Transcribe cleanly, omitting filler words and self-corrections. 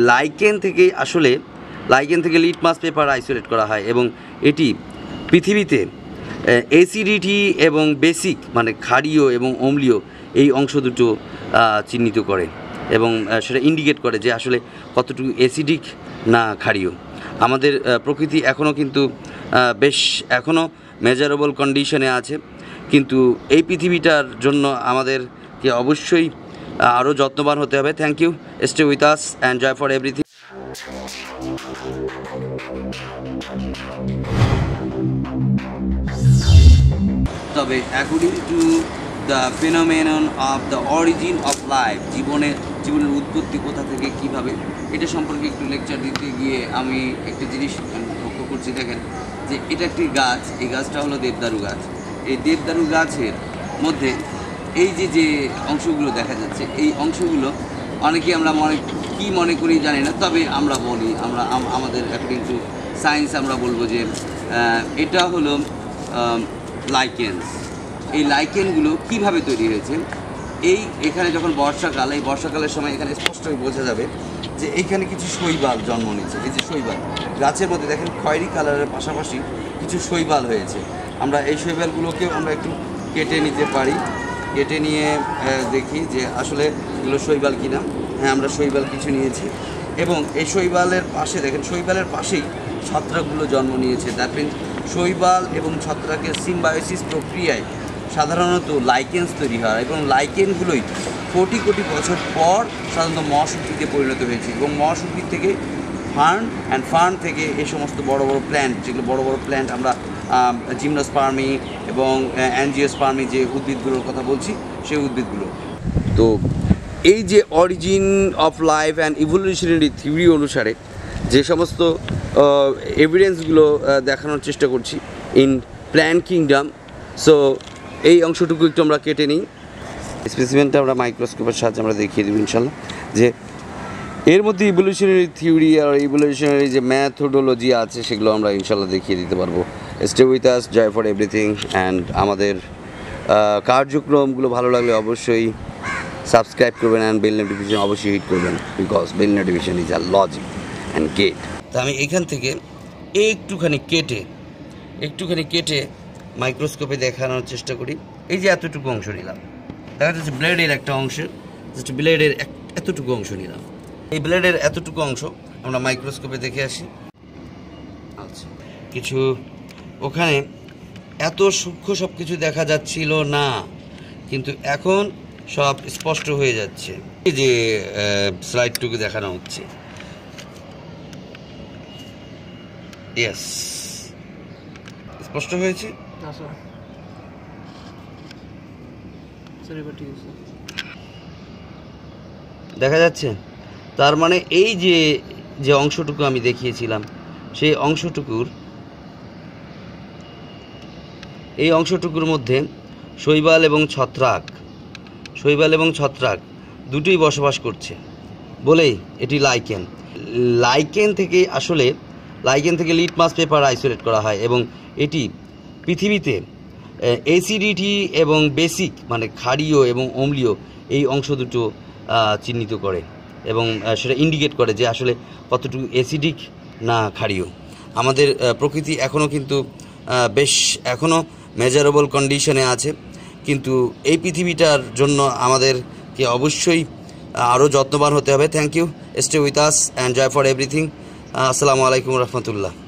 Lichen थेके आसले lichen थेके लिटमास पेपार आइसोलेट करा हय एबं एटी पृथिवीते एसिडिटी एबं बेसिक माने क्षारीय एबं अम्लीय एई अंश दुटो चिह्नित करे एबं सेटा इंडिकेट करे जे आसले कतटुकू एसिडिक ना क्षारीय। आमादेर प्रकृति एखोनो किन्तु बेश एखोनो मेजारेबल कन्डिशने आछे, किन्तु एई पृथिवीटार जोन्नो आमादेरके अवश्यई आरो जत्नबान होते हैं। Thank you, stay with us and joy for everything. तब according to the phenomenon of the origin of life जीवने जीवन उत्पत्ति कोथा थेके किभाबे एटा सम्पर्के एकटु लेक्चर दिते गिये आमी एकटा जिनिस लक्ष्य करछि। देखें जे एटा एकटी गाछ, एई गाछटा हलो देवदारू गाछ। एई देवदारू गाछेर मध्ये এই যে যে অংশগুলো দেখা যাচ্ছে, এই অংশগুলো অনেকেই আমরা মনে কী মনে করি জানি না, তবে আমরা বলি আমরা আমাদের অ্যাকর্ডিং টু সায়েন্স আমরা বলবো যে এটা হলো লাইকেন্স। এই লাইকেনগুলো কিভাবে তৈরি হয়েছে, এই এখানে যখন বর্ষাকাল, এই বর্ষাকালের সময় এখানে স্পষ্টই বোঝা যাবে যে এইখানে কিছু শৈবাল জন্ম নিচ্ছে। এই যে শৈবাল গাছের মধ্যে দেখেন খয়েরি কালারের পাশাপাশি কিছু শৈবাল হয়েছে। আমরা এই শৈবালগুলোকেও আমরা একটু কেটে নিতে পারি, কেটে নিয়ে দেখি যে আসলে এগুলো শৈবাল কিনা। হ্যাঁ, আমরা শৈবাল কিছু নিয়েছি এবং এই শৈবালের পাশে দেখেন শৈবালের পাশেই ছত্রাকগুলো জন্ম নিয়েছে। দ্যাট মিনস শৈবাল এবং ছত্রাকের সিম্বায়োসিস প্রক্রিয়ায় সাধারণত লাইকেন্স তৈরি হয় এবং লাইকেনগুলোই কোটি কোটি বছর পর সাধারণত মশ উদ্ভিদে পরিণত হয়েছে এবং মশ উদ্ভিদ থেকে ফার্ন অ্যান্ড ফার্ন থেকে এই সমস্ত বড় বড় প্ল্যান্ট, যেগুলো বড় বড় প্ল্যান্ট আমরা জিমনোস্পার্মি এবং অ্যাঞ্জিওস্পার্মি যে উদ্ভিদগুলোর কথা বলছি সেই উদ্ভিদগুলো। তো এই যে origin of life and evolutionary theory অনুসারে যে সমস্ত এভিডেন্সগুলো দেখানোর চেষ্টা করছি ইন প্ল্যান্ট কিংডম, সো এই অংশটুকু একটু আমরা কেটে নিই। স্পেসিমেনটা আমরা মাইক্রোস্কোপের সাহায্যে আমরা দেখিয়ে দেবো ইনশাল্লাহ। যে এর মধ্যে ইভলিউশনারি থিওরি আর ইভলিউশনারি যে ম্যাথোডোলজি আছে সেগুলো আমরা ইনশাল্লাহ দেখিয়ে দিতে পারবো। Stay with us, joy for everything and আমাদের কার্যক্রমগুলো ভালো লাগলে অবশ্যই সাবস্ক্রাইব করবেন অ্যান্ড বেল নোটিফিকেশন অবশ্যই হিট করবেন, because bell notification is a logic and gate. তা আমি এখান থেকে একটুখানি কেটে মাইক্রোস্কোপে দেখানোর চেষ্টা করি। এই যে এতটুকু অংশ নিলাম, দেখা যাচ্ছে ব্লেডের একটা অংশ, জাস্ট ব্লেডের এতটুকু অংশ নিলাম। এই ব্লেডের এতটুকু অংশ আমরা মাইক্রোস্কোপে দেখে আসি। আচ্ছা, কিছু ওখানে এত সূক্ষ্ম সব কিছু দেখা যাচ্ছিল না, কিন্তু এখন সব স্পষ্ট হয়ে যাচ্ছে। এই যে স্লাইডটুকু দেখানো হচ্ছে, ইয়েস, স্পষ্ট হয়েছে। দেখা যাচ্ছে, তার মানে এই যে যে অংশটুকু আমি দেখিয়েছিলাম সেই অংশটুকুর মধ্যে শৈবাল এবং ছত্রাক দুটোই বসবাস করছে বলেই এটি লাইকেন। লাইকেন থেকে লিটমাস পেপার আইসোলেট করা হয় এবং এটি পৃথিবীতে অ্যাসিডিটি এবং বেসিক মানে ক্ষারীয় এবং অম্লীয় এই অংশ দুটো চিহ্নিত করে এবং সেটা ইন্ডিকেট করে যে আসলে কতটুকু অ্যাসিডিক না ক্ষারীয়। আমাদের প্রকৃতি এখনও কিন্তু বেশ এখনও মেজারেবল কন্ডিশনে আছে, কিন্তু এই পৃথিবীটার জন্য আমাদেরকে অবশ্যই আরও যত্নবান হতে হবে। Thank you, stay with us and joy for everything. আসসালামু আলাইকুম রহমতুল্লাহ।